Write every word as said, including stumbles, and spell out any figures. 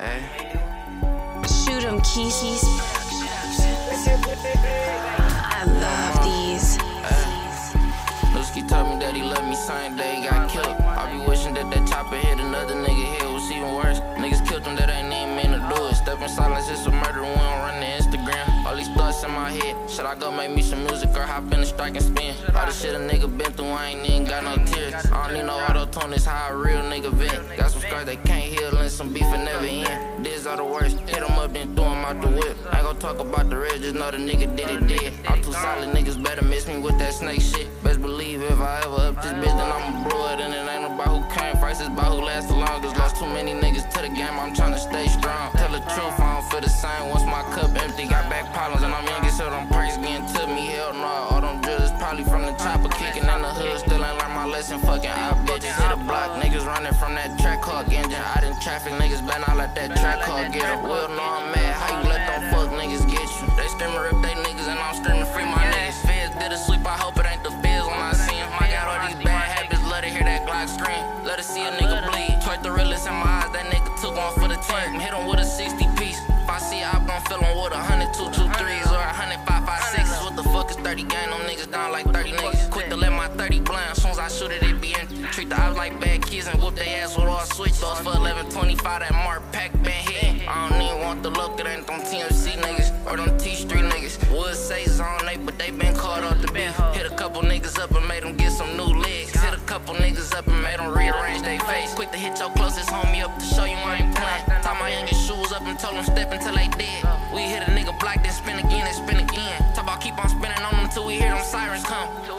Ay. Shoot them, Keys. I love these. Lusky told me that he loved me, same day he got killed. I be wishing that that chopper hit another nigga head, was even worse. Niggas killed him that ain't even mean to do it. Step in silence, it's a murder, we don't run the Instagram. All these thoughts in my head, should I go make me some music or hop in the strike and spin? All the shit a nigga been through, I ain't even got no tears. I don't need no auto-tone, it's how a real nigga vent. Got some scars that can't heal and some beef that never end. These are the worst, hit them up then throw them out the whip. I ain't gon' talk about the red, just know the nigga did it dead. I'm too solid, niggas better miss me with that snake shit. Best believe if I ever up this bitch, then I'ma blow it. And it ain't about who came first, it's about who lasts the longest. Lost too many niggas to the game, I'm tryna stay strong. Tell the truth, I don't feel the same once my cup empty. Got back problems and I'm youngest, so them perks getting to me. Hell no, nah, all them drills probably from the chopper kicking in the hood. Still ain't learned my lesson, fucking out bitches. Hit a block, niggas running from that track hawk engine. Out in traffic, niggas better not let that track hawk get up. Well, no, I'm mad, how you let them fuck niggas get you? They screaming rip they niggas and I'm screaming free my niggas. Feds did a sweep, I hope it ain't the feds when I see him. I got all these bad habits, love to hear that Glock scream. Love to see a nigga bleed, twerk the realest in my eyes, that nigga took one for the team. Hit him with a sixty piece. If I see I gon' fill him with a hundred two two threes or a hundred five five sixes. What the fuck is thirty gang? Them niggas down like thirty niggas. Quick to let my thirty blind. As soon as I shoot it, it be empty. Treat the ops like bad kids and whoop they ass with all switches. Those for eleven twenty-five that Mark Pack been hit. I don't even want the look, it ain't them T M C niggas or them T Street niggas. Would say zone eight, but they been called off the bench. Hit a couple niggas up and made them get some new legs. Hit a couple niggas up and made them rearrange they face. Quick to hit your closest homie up to show you I ain't playing. Tie my youngest shoes up and told them step until they dead. We hit a nigga block, then spin again and spin again. Talk about keep on spinning on them till we hear them sirens come.